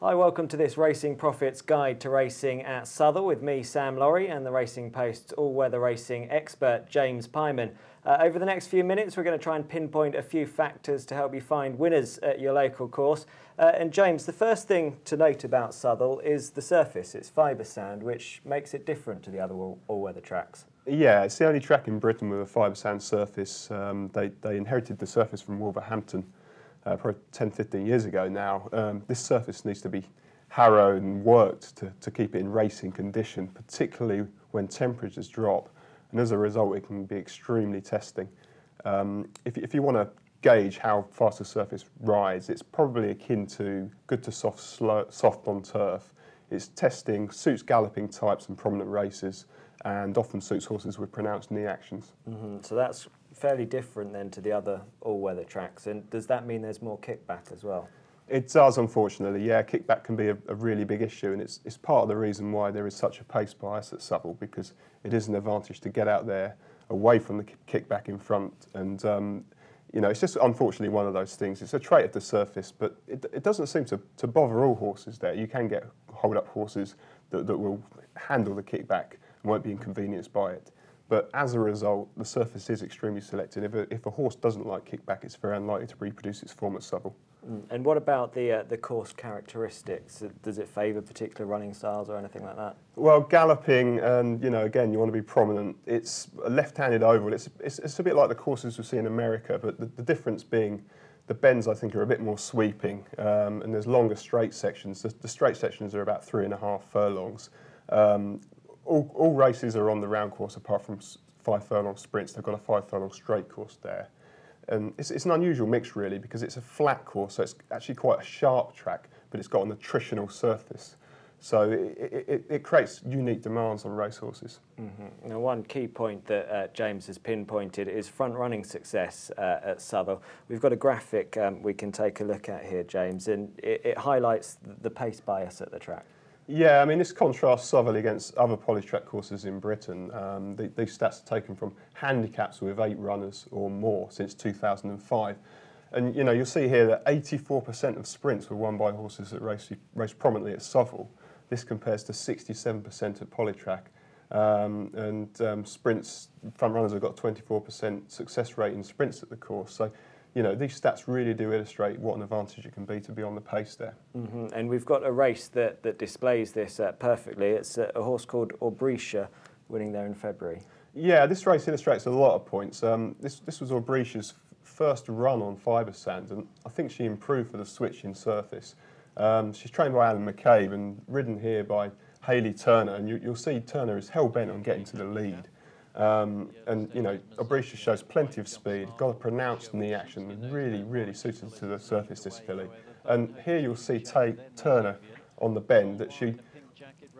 Hi, welcome to this Racing Profits Guide to Racing at Southwell with me, Sam Laurie, and the Racing Post's all-weather racing expert, James Pyman. Over the next few minutes, we're going to try and pinpoint a few factors to help you find winners at your local course. And James, the first thing to note about Southwell is the surface. It's fibre sand, which makes it different to the other all-weather tracks. Yeah, it's the only track in Britain with a fibre sand surface. They inherited the surface from Wolverhampton. Probably 10-15 years ago now. This surface needs to be harrowed and worked to keep it in racing condition, particularly when temperatures drop, and as a result it can be extremely testing. If you want to gauge how fast the surface rides, it's probably akin to good to soft, slow, soft on turf. It's testing, suits galloping types and prominent races, and often suits horses with pronounced knee actions. Mm-hmm. So that's fairly different then to the other all-weather tracks, and does that mean there's more kickback as well? It does, unfortunately, yeah. Kickback can be a really big issue, and it's part of the reason why there is such a pace bias at Southwell, because it is an advantage to get out there away from the kickback in front, and you know, it's just unfortunately one of those things. It's a trait of the surface, but it doesn't seem to bother all horses there. You can get hold-up horses that will handle the kickback and won't be inconvenienced by it. But as a result, the surface is extremely selective. If a horse doesn't like kickback, it's very unlikely to reproduce its form at Southwell. And what about the course characteristics? Does it favour particular running styles or anything like that? Well, galloping, and you know, again, you want to be prominent. It's a left-handed oval. It's a bit like the courses we see in America, but the difference being the bends, I think, are a bit more sweeping, and there's longer straight sections. The straight sections are about 3.5 furlongs. All races are on the round course apart from 5 furlong sprints. They've got a 5 furlong straight course there. And it's an unusual mix, really, because it's a flat course, so it's actually quite a sharp track, but it's got an attritional surface. So it creates unique demands on racehorses. Mm-hmm. Now, one key point that James has pinpointed is front-running success at Southwell. We've got a graphic we can take a look at here, James, and it highlights the pace bias at the track. Yeah, I mean, this contrasts Southwell against other polytrack courses in Britain. These stats are taken from handicaps with 8 runners or more since 2005. And, you know, you'll see here that 84% of sprints were won by horses that race prominently at Southwell. This compares to 67% at polytrack. Sprints, front runners have got 24% success rate in sprints at the course. So, you know, these stats really do illustrate what an advantage it can be to be on the pace there. Mm-hmm. And we've got a race that displays this perfectly. It's a horse called Aubrietia winning there in February. Yeah, this race illustrates a lot of points. This was Aubritia's first run on fibre sand, and I think she improved for the switch in surface. She's trained by Alan McCabe and ridden here by Hayley Turner, and you'll see Turner is hell-bent on getting to the lead. And, you know, Aubrietia shows plenty of speed, got a pronounced knee action, really, really suited to the surface, this filly. And here you'll see Turner on the bend, that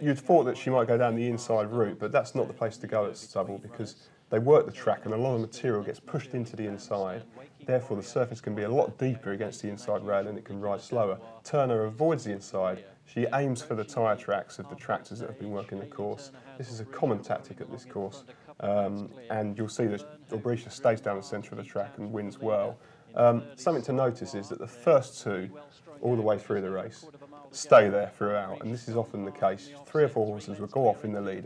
you'd thought that she might go down the inside route, but that's not the place to go at Southwell, because they work the track and a lot of material gets pushed into the inside. Therefore, the surface can be a lot deeper against the inside rail and it can ride slower. Turner avoids the inside. She aims for the tyre tracks of the tractors that have been working the course. This is a common tactic at this course. And you'll see that Aubrietia stays down the centre of the track and wins well. Something to notice is that the first two, all the way through the race, stay there throughout, and this is often the case. 3 or 4 horses will go off in the lead,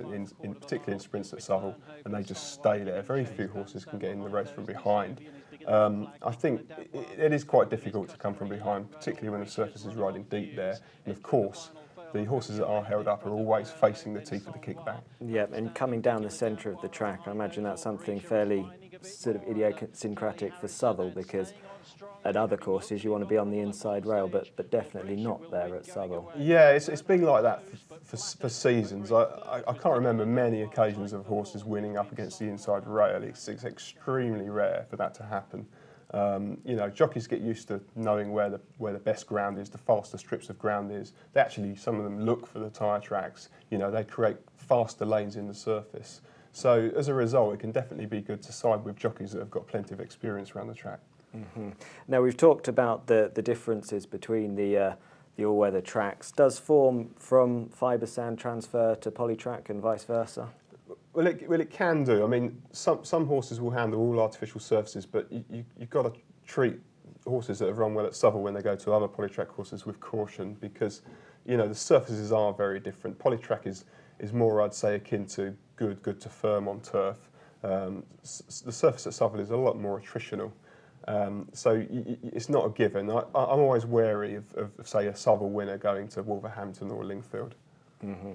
particularly in sprints at Southwell, and they just stay there. Very few horses can get in the race from behind. I think it is quite difficult to come from behind, particularly when the surface is riding deep there, and of course, the horses that are held up are always facing the teeth of the kickback. Yeah, and coming down the centre of the track, I imagine that's something fairly sort of idiosyncratic for Southwell, because at other courses you want to be on the inside rail, but definitely not there at Southwell. Yeah, it's been like that for seasons. I can't remember many occasions of horses winning up against the inside rail. It's extremely rare for that to happen. You know, jockeys get used to knowing where the best ground is, the fastest strips of ground is. They actually, some of them look for the tyre tracks. You know, they create faster lanes in the surface. So as a result, it can definitely be good to side with jockeys that have got plenty of experience around the track. Mm-hmm. Now, we've talked about the differences between the all-weather tracks. Does form from fibre sand transfer to polytrack and vice versa? Well, it can do. I mean, some horses will handle all artificial surfaces, but you've got to treat horses that have run well at Southwell when they go to other polytrack horses with caution, because the surfaces are very different. Polytrack is more, I'd say, akin to good to firm on turf. The surface at Southwell is a lot more attritional. So it's not a given. I'm always wary of, say, a Southwell winner going to Wolverhampton or Lingfield. Mm-hmm.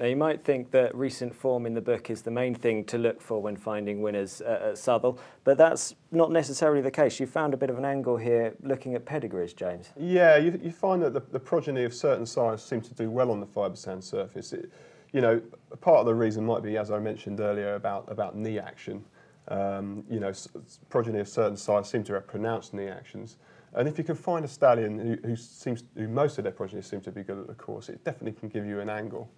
Now, you might think that recent form in the book is the main thing to look for when finding winners at Southwell, but that's not necessarily the case. You found a bit of an angle here looking at pedigrees, James. Yeah, you find that the progeny of certain sires seem to do well on the fibre sand surface. Part of the reason might be, as I mentioned earlier, about knee action. Progeny of certain sires seem to have pronounced knee actions. And if you can find a stallion who most of their progeny seem to be good at the course, it definitely can give you an angle.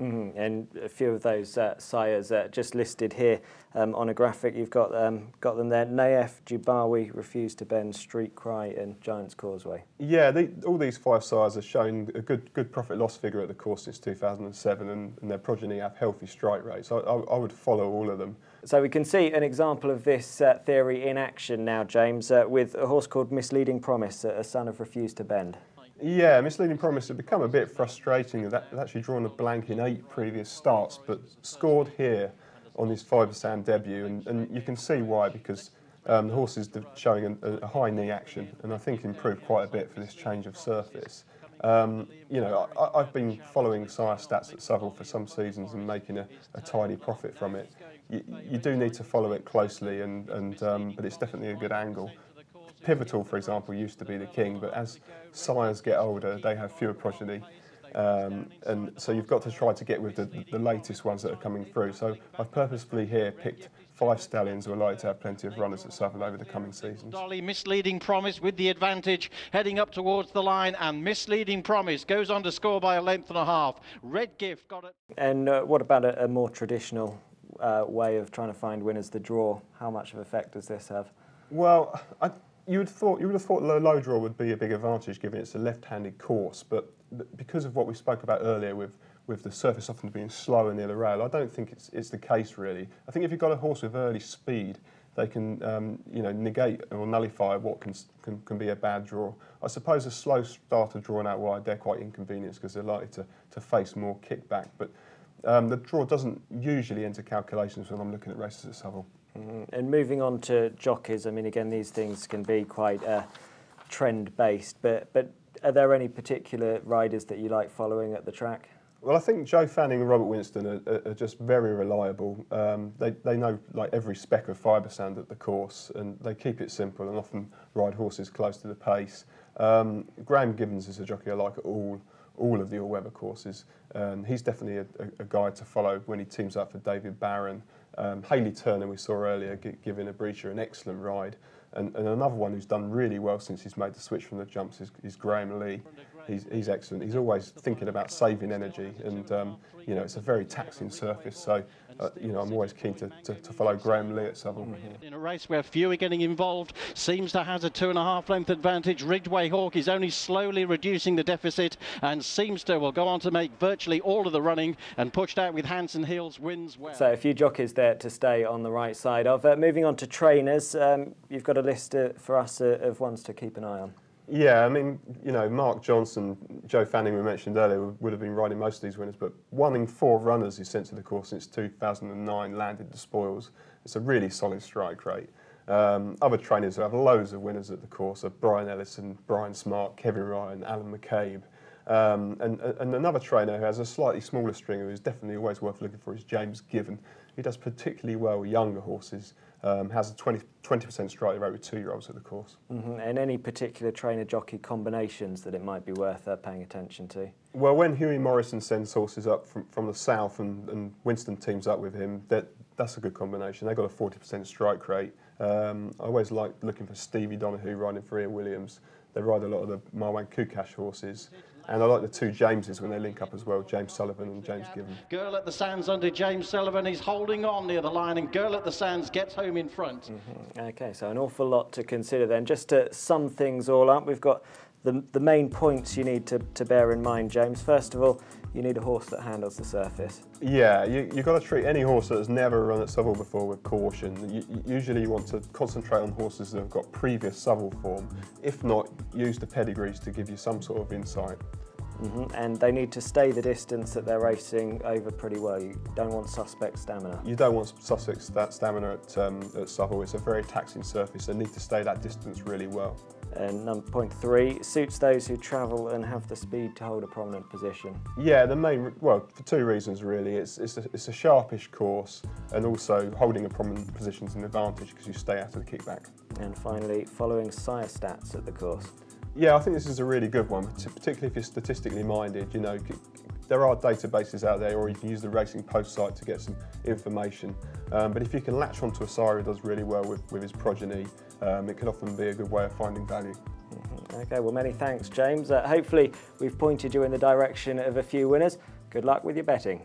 Mm-hmm. And a few of those sires just listed here on a graphic. You've got them there. Nayef, Jubawi, Refuse to Bend, Street Cry, and Giant's Causeway. Yeah, all these five sires are showing a good profit-loss figure at the course since 2007, and their progeny have healthy strike rates. I would follow all of them. So we can see an example of this theory in action now, James, with a horse called Misleading Promise, a son of Refuse to Bend. Yeah, Misleading Promise had become a bit frustrating. That's actually drawn a blank in 8 previous starts, but scored here on his fibre sand debut, and you can see why, because the horse is showing a high knee action, and I think improved quite a bit for this change of surface. I've been following sire stats at Southwell for some seasons and making a tidy profit from it. You do need to follow it closely, but it's definitely a good angle. Pivotal, for example, used to be the king, but as sires get older, they have fewer progeny. And so you've got to try to get with the latest ones that are coming through. So I've purposefully here picked 5 stallions who are likely to have plenty of runners at Southwell over the coming seasons. Dolly, Misleading Promise with the advantage, heading up towards the line, and Misleading Promise goes on to score by a length and a half. Red Gift got it. And what about a more traditional way of trying to find winners, the draw? How much of an effect does this have? Well, you would have thought the low draw would be a big advantage given it's a left-handed course, but because of what we spoke about earlier with the surface often being slower near the rail, I don't think it's the case really. I think if you've got a horse with early speed, they can negate or nullify what can be a bad draw. I suppose a slow starter drawing out wide, they're quite inconvenienced because they're likely to face more kickback, but the draw doesn't usually enter calculations when I'm looking at races at Southwell. And moving on to jockeys, I mean, again, these things can be quite trend-based, but are there any particular riders that you like following at the track? Well, I think Joe Fanning and Robert Winston are just very reliable. They know like every speck of fibre sand at the course, and they keep it simple and often ride horses close to the pace. Graham Gibbons is a jockey I like at all of the all-weather courses. He's definitely a guy to follow when he teams up for David Barron. Hayley Turner, we saw earlier, giving Aubrietia an excellent ride. And another one who's done really well since he's made the switch from the jumps is Graham Lee. He's excellent. He's always thinking about saving energy, and it's a very taxing surface. So I'm always keen to follow Graham Lee at Southwell. In a race where few are getting involved, seems to have a 2.5 length advantage. Ridgeway Hawk is only slowly reducing the deficit, and seems to will go on to make virtually all of the running. And pushed out with hands and heels, wins well. So a few jockeys there to stay on the right side of. Moving on to trainers, you've got a list for us of ones to keep an eye on. Yeah, I mean, Mark Johnson, Joe Fanning, we mentioned earlier, would have been riding most of these winners, but 1 in 4 runners who sent to the course since 2009 landed the spoils. It's a really solid strike rate. Other trainers who have loads of winners at the course are Brian Ellison, Brian Smart, Kevin Ryan, Alan McCabe. And another trainer who has a slightly smaller stringer who's definitely always worth looking for is James Given, who does particularly well with younger horses. Has a 20% strike rate with 2-year-olds at the course. Mm-hmm. And any particular trainer-jockey combinations that it might be worth paying attention to? Well, when Hughie Morrison sends horses up from the south and Winston teams up with him, that's a good combination. They've got a 40% strike rate. I always like looking for Stevie Donoghue riding for Ian Williams. They ride a lot of the Marwan Kukash horses. And I like the two Jameses when they link up as well, James Sullivan and James Given. Girl at the Sands under James Sullivan. He's holding on near the line, and Girl at the Sands gets home in front. Mm-hmm. OK, so an awful lot to consider then. Just to sum things all up, we've got The main points you need to bear in mind, James, first of all, you need a horse that handles the surface. Yeah, you've got to treat any horse that's never run at Southwell before with caution. Usually you want to concentrate on horses that have got previous Southwell form. If not, use the pedigrees to give you some sort of insight. Mm-hmm. And they need to stay the distance that they're racing over pretty well. You don't want suspect stamina. You don't want suspect stamina at Southwell. It's a very taxing surface. They need to stay that distance really well. And point three, suits those who travel and have the speed to hold a prominent position. Yeah, the main, well, for two reasons really. It's a sharpish course, and also holding a prominent position is an advantage because you stay out of the kickback. And finally, following sire stats at the course. Yeah, I think this is a really good one, particularly if you're statistically minded. You know, there are databases out there, or you can use the Racing Post site to get some information. But if you can latch onto a sire who does really well with his progeny, it can often be a good way of finding value. Mm-hmm. Okay, well, many thanks, James. Hopefully, we've pointed you in the direction of a few winners. Good luck with your betting.